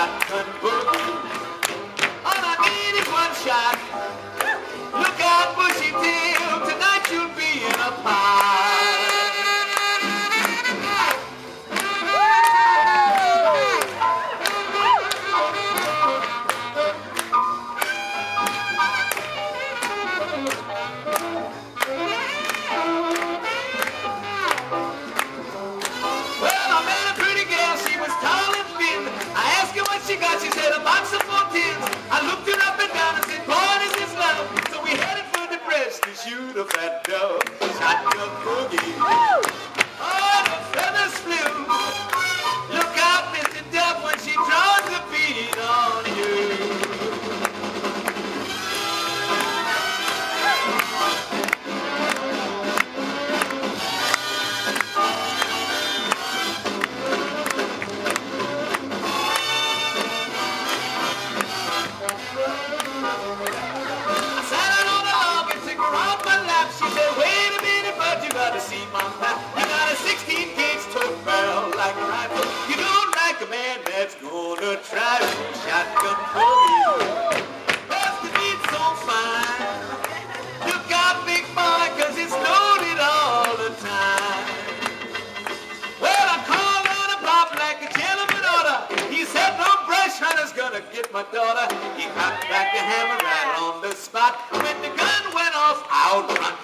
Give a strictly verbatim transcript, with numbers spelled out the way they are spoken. shot, unbroken. All I need is one shot. Look out, Bushy Tail, tonight you'll be in a pile. The fat dove, shot the boogie. Woo! Oh, the feathers flew. Look out, Mister Dove, when she draws the bead on you. My daughter, he got back the hammer right on the spot. When the gun went off, out run.